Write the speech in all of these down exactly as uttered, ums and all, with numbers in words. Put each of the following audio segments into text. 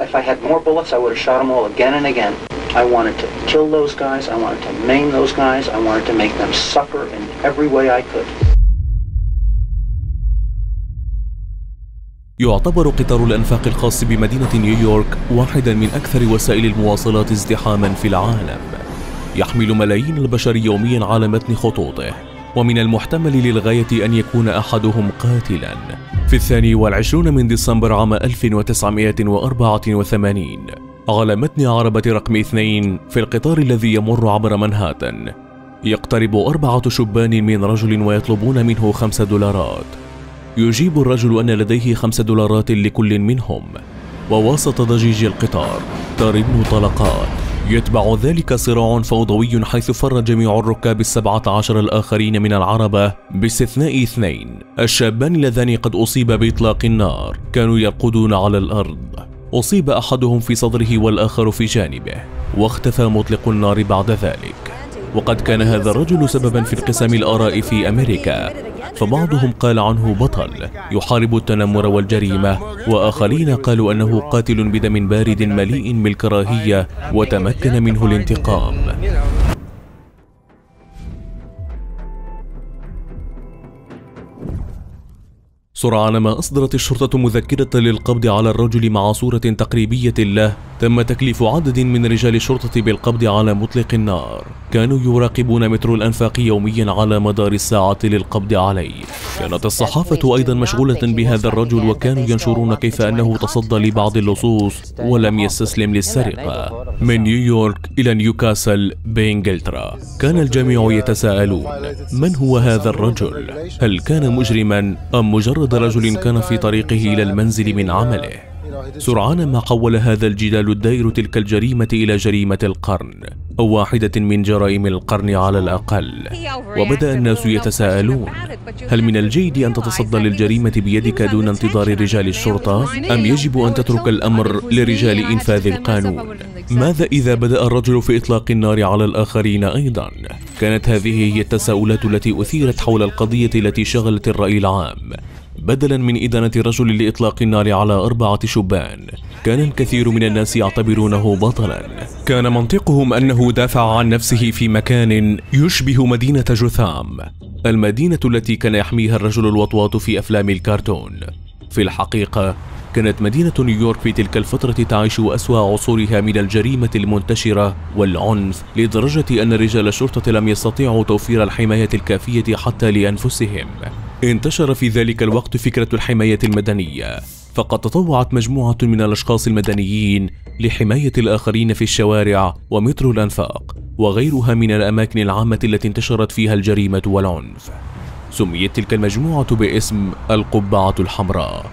If I had more bullets, I would have shot them all again and again. I wanted to kill those guys, I wanted to maim those guys, I wanted to make them suffer in every way I could. يعتبر قطار الأنفاق الخاص بمدينة نيويورك واحدا من أكثر وسائل المواصلات ازدحاما في العالم. يحمل ملايين البشر يوميا على متن خطوطه، ومن المحتمل للغاية أن يكون أحدهم قاتلا. في الثاني والعشرون من ديسمبر عام ألف وتسعمائة وأربعة وثمانين، على متن عربة رقم اثنين في القطار الذي يمر عبر منهاتن، يقترب أربعة شبان من رجل ويطلبون منه خمسة دولارات. يجيب الرجل أن لديه خمسة دولارات لكل منهم، ووسط ضجيج القطار ترن طلقات. يتبع ذلك صراع فوضوي حيث فر جميع الركاب السبعة عشر الآخرين من العربة باستثناء اثنين. الشابان اللذان قد أصيبا بإطلاق النار كانوا يرقدون على الأرض، أصيب أحدهم في صدره والآخر في جانبه، واختفى مطلق النار بعد ذلك. وقد كان هذا الرجل سببا في انقسام الآراء في أمريكا، فبعضهم قال عنه بطل يحارب التنمر والجريمة، وآخرين قالوا أنه قاتل بدم بارد مليء بالكراهية وتمكن منه الانتقام. سرعان ما أصدرت الشرطة مذكرة للقبض على الرجل مع صورة تقريبية له. تم تكليف عدد من رجال الشرطة بالقبض على مطلق النار، كانوا يراقبون مترو الأنفاق يوميا على مدار الساعة للقبض عليه. كانت الصحافة أيضا مشغولة بهذا الرجل، وكانوا ينشرون كيف أنه تصدى لبعض اللصوص ولم يستسلم للسرقة. من نيويورك إلى نيوكاسل بإنجلترا كان الجميع يتساءلون، من هو هذا الرجل؟ هل كان مجرما أم مجرد رجل كان في طريقه إلى المنزل من عمله؟ سرعان ما حول هذا الجدال الدائر تلك الجريمة إلى جريمة القرن، أو واحدة من جرائم القرن على الأقل. وبدأ الناس يتساءلون، هل من الجيد أن تتصدى للجريمة بيدك دون انتظار رجال الشرطة؟ أم يجب أن تترك الأمر لرجال إنفاذ القانون؟ ماذا إذا بدأ الرجل في إطلاق النار على الآخرين أيضا؟ كانت هذه هي التساؤلات التي أثيرت حول القضية التي شغلت الرأي العام. بدلا من إدانة رجل لإطلاق النار على أربعة شبان، كان الكثير من الناس يعتبرونه بطلا. كان منطقهم أنه دافع عن نفسه في مكان يشبه مدينة جثام، المدينة التي كان يحميها الرجل الوطواط في أفلام الكرتون. في الحقيقة كانت مدينة نيويورك في تلك الفترة تعيش أسوأ عصورها من الجريمة المنتشرة والعنف، لدرجة أن رجال الشرطة لم يستطيعوا توفير الحماية الكافية حتى لأنفسهم. انتشر في ذلك الوقت فكرة الحماية المدنية، فقد تطوعت مجموعة من الأشخاص المدنيين لحماية الآخرين في الشوارع ومترو الأنفاق وغيرها من الأماكن العامة التي انتشرت فيها الجريمة والعنف. سميت تلك المجموعة باسم القبعة الحمراء،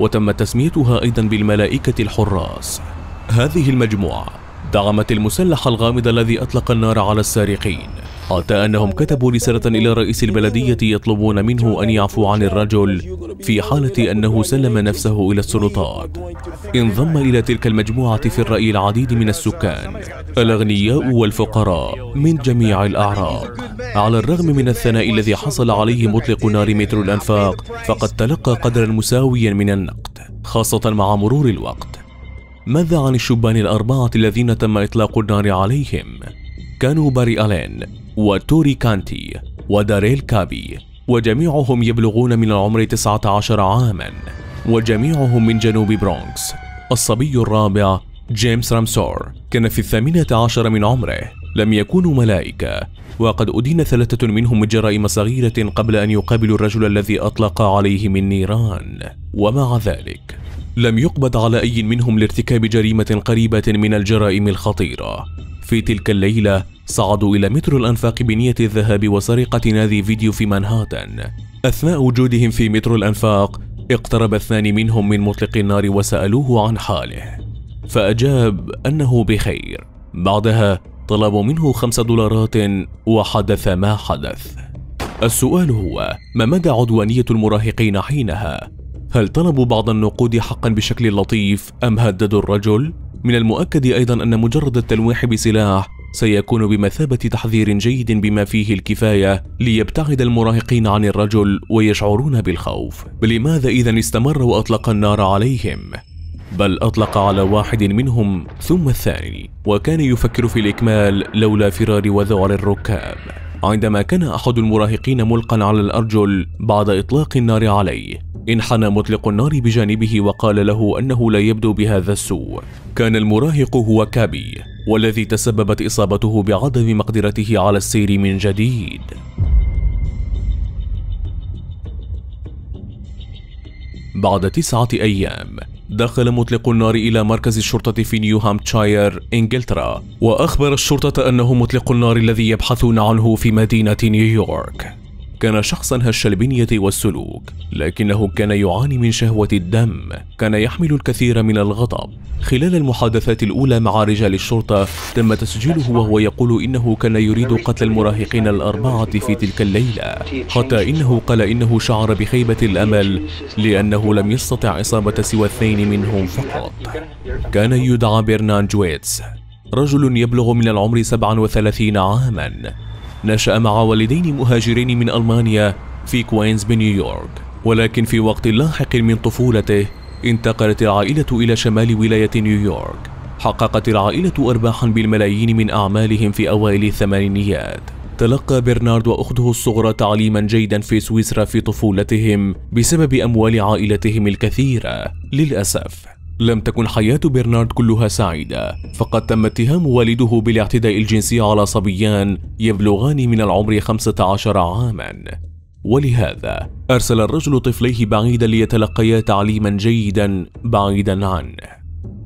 وتم تسميتها أيضا بالملائكة الحراس. هذه المجموعة دعمت المسلح الغامض الذي أطلق النار على السارقين، حتى أنهم كتبوا رسالة إلى رئيس البلدية يطلبون منه أن يعفو عن الرجل في حالة أنه سلم نفسه إلى السلطات. انضم إلى تلك المجموعة في الرأي العديد من السكان، الأغنياء والفقراء من جميع الأعراق. على الرغم من الثناء الذي حصل عليه مطلق نار مترو الأنفاق، فقد تلقى قدرا مساويا من النقد، خاصة مع مرور الوقت. ماذا عن الشبان الأربعة الذين تم إطلاق النار عليهم؟ كانوا باري ألين وتوري كانتي وداريل كابي، وجميعهم يبلغون من العمر تسعة عشر عاما، وجميعهم من جنوب برونكس. الصبي الرابع جيمس رامسور كان في الثامنة عشر من عمره، لم يكونوا ملائكة، وقد أدين ثلاثة منهم من جرائم صغيرة قبل أن يقابلوا الرجل الذي أطلق عليهم النيران. ومع ذلك لم يقبض على أي منهم لارتكاب جريمة قريبة من الجرائم الخطيرة. في تلك الليلة صعدوا إلى مترو الأنفاق بنية الذهاب وسرقة نادي فيديو في منهاتن. أثناء وجودهم في مترو الأنفاق اقترب اثنان منهم من مطلق النار وسألوه عن حاله، فأجاب أنه بخير. بعدها طلبوا منه خمس دولارات وحدث ما حدث. السؤال هو، ما مدى عدوانية المراهقين حينها؟ هل طلبوا بعض النقود حقا بشكل لطيف أم هددوا الرجل؟ من المؤكد أيضا أن مجرد التلويح بسلاح سيكون بمثابة تحذير جيد بما فيه الكفاية ليبتعد المراهقين عن الرجل ويشعرون بالخوف. لماذا إذا استمر وأطلق النار عليهم؟ بل أطلق على واحد منهم ثم الثاني، وكان يفكر في الإكمال لولا فرار وذعر الركاب، عندما كان أحد المراهقين ملقا على الأرجل بعد إطلاق النار عليه. انحنى مطلق النار بجانبه وقال له أنه لا يبدو بهذا السوء. كان المراهق هو كابي، والذي تسببت إصابته بعدم مقدرته على السير من جديد. بعد تسعة أيام دخل مطلق النار إلى مركز الشرطة في نيو هامبشاير إنجلترا، وأخبر الشرطة أنه مطلق النار الذي يبحثون عنه في مدينة نيويورك. كان شخصا هش البنية والسلوك، لكنه كان يعاني من شهوة الدم، كان يحمل الكثير من الغضب. خلال المحادثات الأولى مع رجال الشرطة تم تسجيله وهو يقول إنه كان يريد قتل المراهقين الأربعة في تلك الليلة، حتى إنه قال إنه شعر بخيبة الأمل لأنه لم يستطع إصابة سوى اثنين منهم فقط. كان يدعى برنارد جويتس، رجل يبلغ من العمر سبعة وثلاثين عاما، نشأ مع والدين مهاجرين من ألمانيا في كوينز بنيويورك، ولكن في وقت لاحق من طفولته انتقلت العائلة إلى شمال ولاية نيويورك. حققت العائلة أرباحا بالملايين من أعمالهم في أوائل الثمانينيات. تلقى برنارد وأخته الصغرى تعليما جيدا في سويسرا في طفولتهم بسبب أموال عائلتهم الكثيرة. للأسف لم تكن حياة برنارد كلها سعيدة، فقد تم اتهام والده بالاعتداء الجنسي على صبيان يبلغان من العمر خمسة عشر عاما، ولهذا أرسل الرجل طفليه بعيدا ليتلقيا تعليما جيدا بعيدا عنه.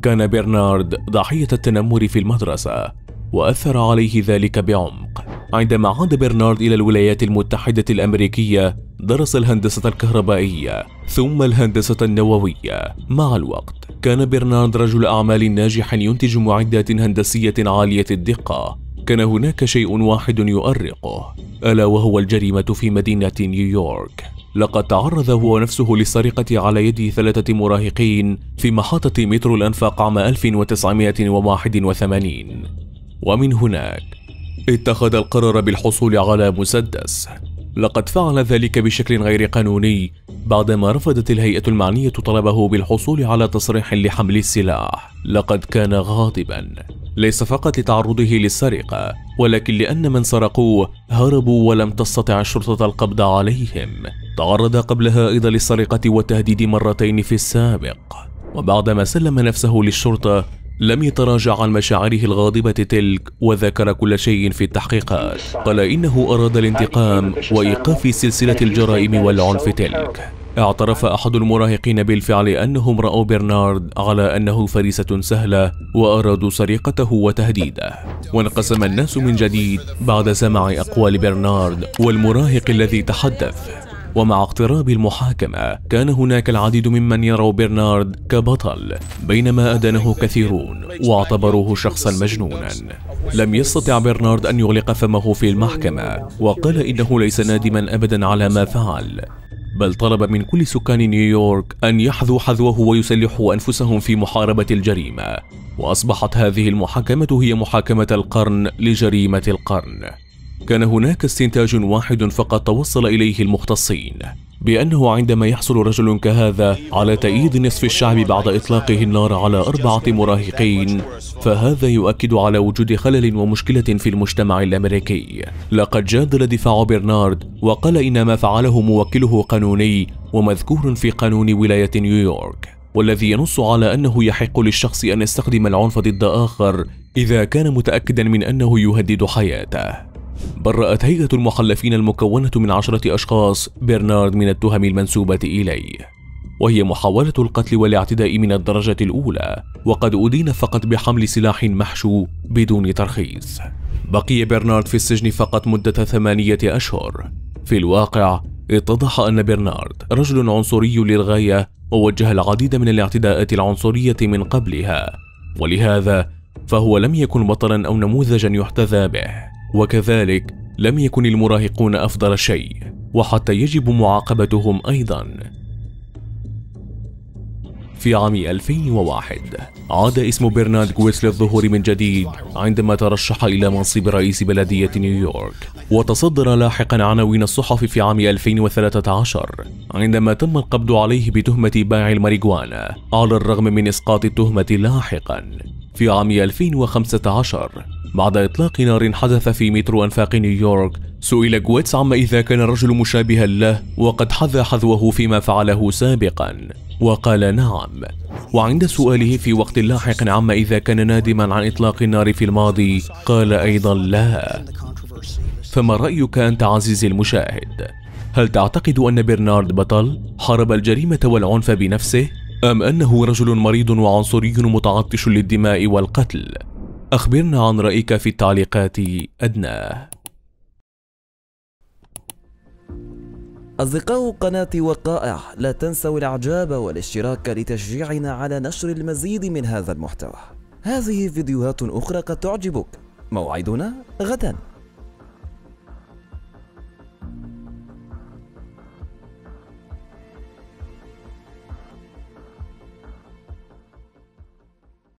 كان برنارد ضحية التنمر في المدرسة، وأثر عليه ذلك بعمق. عندما عاد برنارد إلى الولايات المتحدة الأمريكية درس الهندسة الكهربائية ثم الهندسة النووية. مع الوقت كان برنارد رجل أعمال ناجح ينتج معدات هندسية عالية الدقة. كان هناك شيء واحد يؤرقه، ألا وهو الجريمة في مدينة نيويورك. لقد تعرض هو نفسه للسرقة على يد ثلاثة مراهقين في محطة مترو الأنفاق عام ألف وتسعمائة وواحد وثمانين، ومن هناك اتخذ القرار بالحصول على مسدس. لقد فعل ذلك بشكل غير قانوني بعدما رفضت الهيئة المعنية طلبه بالحصول على تصريح لحمل السلاح. لقد كان غاضبا، ليس فقط لتعرضه للسرقة، ولكن لأن من سرقوه هربوا ولم تستطع الشرطة القبض عليهم. تعرض قبلها أيضا للسرقة والتهديد مرتين في السابق، وبعدما سلم نفسه للشرطة لم يتراجع عن مشاعره الغاضبة تلك، وذكر كل شيء في التحقيقات. قال إنه أراد الانتقام وإيقاف سلسلة الجرائم والعنف تلك. اعترف أحد المراهقين بالفعل أنهم رأوا برنارد على أنه فريسة سهلة وأرادوا سرقته وتهديده. وانقسم الناس من جديد بعد سماع أقوال برنارد والمراهق الذي تحدث. ومع اقتراب المحاكمة كان هناك العديد ممن يرى برنارد كبطل، بينما أدانه كثيرون واعتبروه شخصا مجنونا. لم يستطع برنارد أن يغلق فمه في المحكمة، وقال إنه ليس نادما أبدا على ما فعل، بل طلب من كل سكان نيويورك أن يحذوا حذوه ويسلحوا أنفسهم في محاربة الجريمة. وأصبحت هذه المحاكمة هي محاكمة القرن لجريمة القرن. كان هناك استنتاج واحد فقط توصل إليه المختصين، بأنه عندما يحصل رجل كهذا على تأييد نصف الشعب بعد إطلاقه النار على أربعة مراهقين، فهذا يؤكد على وجود خلل ومشكلة في المجتمع الأمريكي. لقد جادل دفاع برنارد وقال إن ما فعله موكله قانوني ومذكور في قانون ولاية نيويورك، والذي ينص على أنه يحق للشخص أن يستخدم العنف ضد آخر إذا كان متأكدا من أنه يهدد حياته. برأت هيئة المحلفين المكونة من عشرة أشخاص برنارد من التهم المنسوبة إليه، وهي محاولة القتل والاعتداء من الدرجة الأولى، وقد أدين فقط بحمل سلاح محشو بدون ترخيص. بقي برنارد في السجن فقط مدة ثمانية أشهر. في الواقع اتضح أن برنارد رجل عنصري للغاية، ووجه العديد من الاعتداءات العنصرية من قبلها، ولهذا فهو لم يكن بطلا أو نموذجا يحتذى به. وكذلك لم يكن المراهقون أفضل شيء، وحتى يجب معاقبتهم أيضا. في عام ألفين وواحد عاد اسم برنارد جويتس للظهور من جديد عندما ترشح إلى منصب رئيس بلدية نيويورك، وتصدر لاحقا عناوين الصحف في عام ألفين وثلاثة عشر عندما تم القبض عليه بتهمة بيع الماريجوانا على الرغم من إسقاط التهمة لاحقا في عام ألفين وخمسة عشر بعد إطلاق نار حدث في مترو أنفاق نيويورك. سئل جويتس عما إذا كان الرجل مشابها له وقد حذى حذوه فيما فعله سابقا وقال نعم. وعند سؤاله في وقت لاحق عما إذا كان نادما عن إطلاق النار في الماضي قال أيضا لا. فما رأيك أنت عزيزي المشاهد؟ هل تعتقد أن برنارد بطل حارب الجريمة والعنف بنفسه؟ أم أنه رجل مريض وعنصري متعطش للدماء والقتل؟ أخبرنا عن رأيك في التعليقات أدناه. أصدقاء قناة وقائع، لا تنسوا الإعجاب والاشتراك لتشجيعنا على نشر المزيد من هذا المحتوى. هذه فيديوهات أخرى قد تعجبك. موعدنا غدا.